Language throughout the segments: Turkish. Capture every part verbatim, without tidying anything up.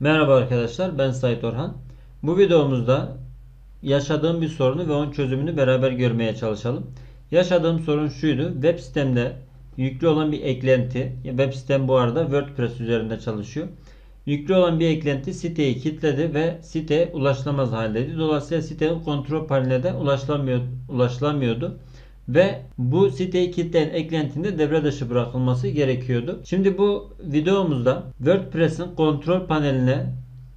Merhaba arkadaşlar, ben Sait Orhan. Bu videomuzda yaşadığım bir sorunu ve onun çözümünü beraber görmeye çalışalım. Yaşadığım sorun şuydu: web sitemde yüklü olan bir eklenti, web sitem bu arada WordPress üzerinde çalışıyor. Yüklü olan bir eklenti siteyi kilitledi ve siteye ulaşılamaz haldeydi. Dolayısıyla sitenin kontrol paneline de ulaşılamıyordu, ulaşılamıyordu. Ve bu siteyi kilitleyen eklentinin de devre dışı bırakılması gerekiyordu. Şimdi bu videomuzda WordPress'in kontrol paneline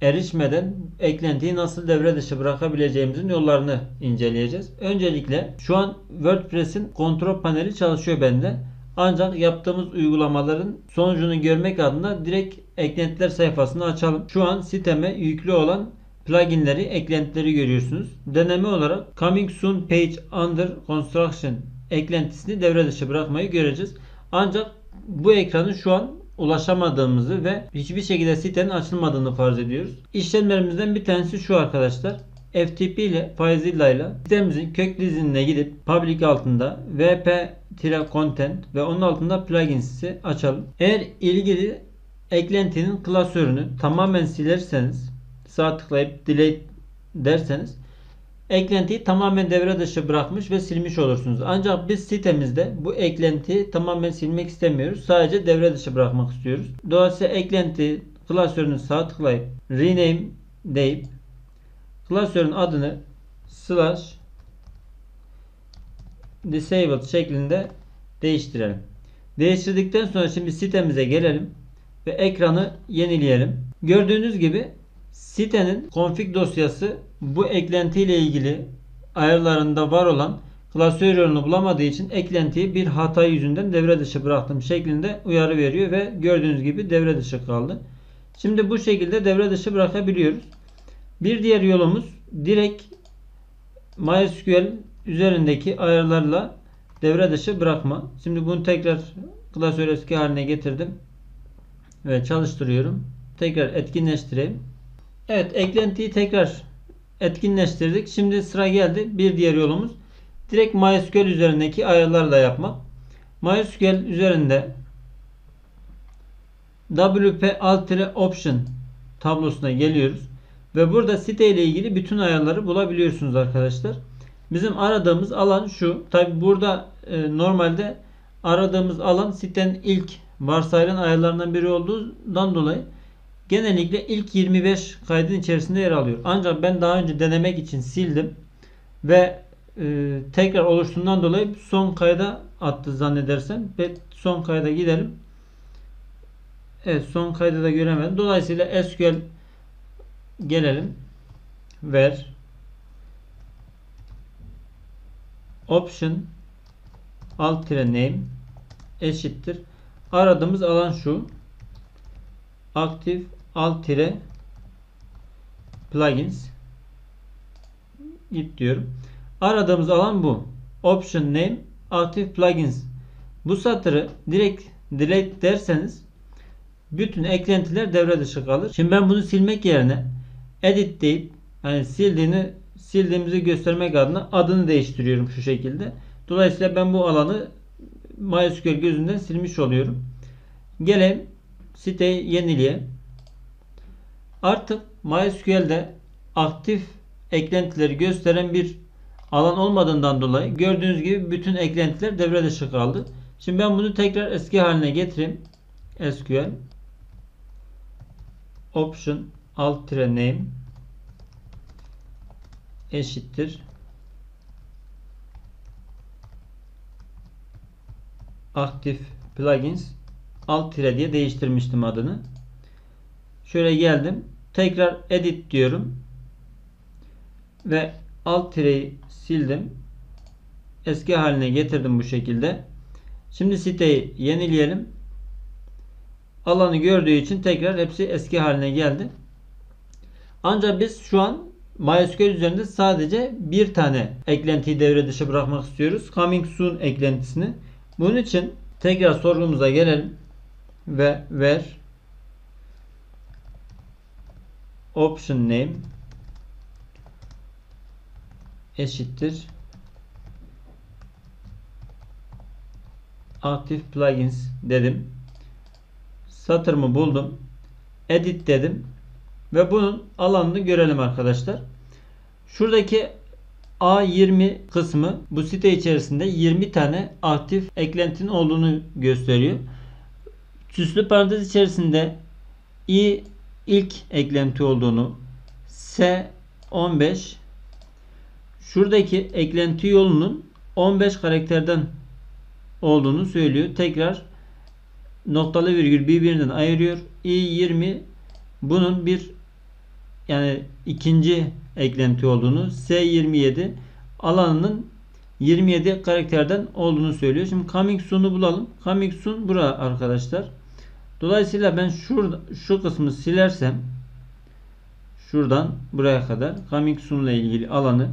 erişmeden eklentiyi nasıl devre dışı bırakabileceğimizin yollarını inceleyeceğiz. Öncelikle şu an WordPress'in kontrol paneli çalışıyor bende. Ancak yaptığımız uygulamaların sonucunu görmek adına direkt eklentiler sayfasını açalım. Şu an siteme yüklü olan pluginleri, eklentileri görüyorsunuz. Deneme olarak Coming Soon Page Under Construction eklentisini devre dışı bırakmayı göreceğiz. Ancak bu ekranı şu an ulaşamadığımızı ve hiçbir şekilde sitenin açılmadığını farz ediyoruz. İşlemlerimizden bir tanesi şu arkadaşlar: F T P ile FileZilla ile sitemizin kök dizinine gidip public altında wp-content ve onun altında plugins'i açalım. Eğer ilgili eklentinin klasörünü tamamen silerseniz, sağ tıklayıp delete derseniz eklentiyi tamamen devre dışı bırakmış ve silmiş olursunuz. Ancak biz sitemizde bu eklentiyi tamamen silmek istemiyoruz. Sadece devre dışı bırakmak istiyoruz. Dolayısıyla eklenti klasörünü sağ tıklayıp rename deyip klasörün adını slash disabled şeklinde değiştirelim. Değiştirdikten sonra şimdi sitemize gelelim ve ekranı yenileyelim. Gördüğünüz gibi sitenin config dosyası bu eklenti ile ilgili ayarlarında var olan klasör yolunu bulamadığı için eklentiyi bir hata yüzünden devre dışı bıraktım şeklinde uyarı veriyor ve gördüğünüz gibi devre dışı kaldı. Şimdi bu şekilde devre dışı bırakabiliyoruz. Bir diğer yolumuz direkt MySQL üzerindeki ayarlarla devre dışı bırakma. Şimdi bunu tekrar klasör eski haline getirdim ve çalıştırıyorum. Tekrar etkinleştireyim. Evet, eklentiyi tekrar etkinleştirdik. Şimdi sıra geldi bir diğer yolumuz: direkt MySQL üzerindeki ayarlarla yapmak. MySQL üzerinde wp-option tablosuna geliyoruz. Ve burada site ile ilgili bütün ayarları bulabiliyorsunuz arkadaşlar. Bizim aradığımız alan şu. Tabi burada e, normalde aradığımız alan sitenin ilk varsayılan ayarlarından biri olduğundan dolayı genellikle ilk yirmi beş kaydın içerisinde yer alıyor. Ancak ben daha önce denemek için sildim ve e, tekrar oluştuğundan dolayı son kayda attı zannedersem. Ve son kayda gidelim. Evet, son kayda da göremedim. Dolayısıyla S Q L gelelim. Ver. Option alt tire name eşittir. Aradığımız alan şu: aktif alt tire plugins git diyorum. Aradığımız alan bu. Option name aktif plugins. Bu satırı direkt delete derseniz bütün eklentiler devre dışı kalır. Şimdi ben bunu silmek yerine edit deyip, yani sildiğini sildiğimizi göstermek adına adını değiştiriyorum şu şekilde. Dolayısıyla ben bu alanı MySQL gözünden silmiş oluyorum. Gelelim siteyi yenileye. Artık MySQL'de aktif eklentileri gösteren bir alan olmadığından dolayı gördüğünüz gibi bütün eklentiler devre dışı kaldı. Şimdi ben bunu tekrar eski haline getireyim. S Q L option alt tire name eşittir aktif plugins alt tire diye değiştirmiştim adını. Şöyle geldim, tekrar edit diyorum ve alt tireyi sildim, eski haline getirdim bu şekilde. Şimdi siteyi yenileyelim. Alanı gördüğü için tekrar hepsi eski haline geldi. Ancak biz şu an MySQL üzerinde sadece bir tane eklentiyi devre dışı bırakmak istiyoruz: Coming Soon eklentisini. Bunun için tekrar sorgumuza gelelim ve ver option name eşittir aktif plugins dedim. Satırımı buldum. Edit dedim. ve bunun alanını görelim arkadaşlar. Şuradaki A yirmi kısmı bu site içerisinde yirmi tane aktif eklentinin olduğunu gösteriyor. Süslü parantez içerisinde i ilk eklenti olduğunu, S on beş, şuradaki eklenti yolunun on beş karakterden olduğunu söylüyor. Tekrar noktalı virgül birbirinden ayırıyor. i yirmi bunun bir yani ikinci eklenti olduğunu, S yirmi yedi alanının yirmi yedi karakterden olduğunu söylüyor. Şimdi Coming Soon'u bulalım. Coming Soon bura arkadaşlar. Dolayısıyla ben şurada şu kısmı silersem şuradan buraya kadar Coming Soon'la ilgili alanı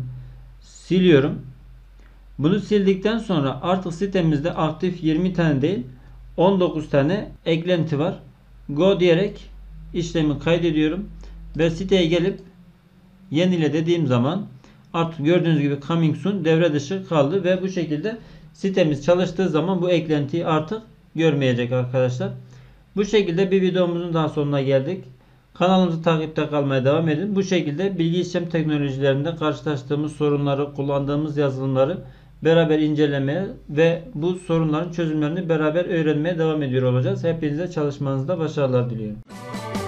siliyorum. Bunu sildikten sonra artık sitemizde aktif yirmi tane değil on dokuz tane eklenti var. Go diyerek işlemi kaydediyorum ve siteye gelip yenile dediğim zaman artık gördüğünüz gibi Coming Soon devre dışı kaldı ve bu şekilde sitemiz çalıştığı zaman bu eklentiyi artık görmeyecek arkadaşlar. Bu şekilde bir videomuzun daha sonuna geldik. Kanalımızı takipte kalmaya devam edin. Bu şekilde bilgi işlem teknolojilerinde karşılaştığımız sorunları, kullandığımız yazılımları beraber incelemeye ve bu sorunların çözümlerini beraber öğrenmeye devam ediyor olacağız. Hepinize çalışmanızda başarılar diliyorum.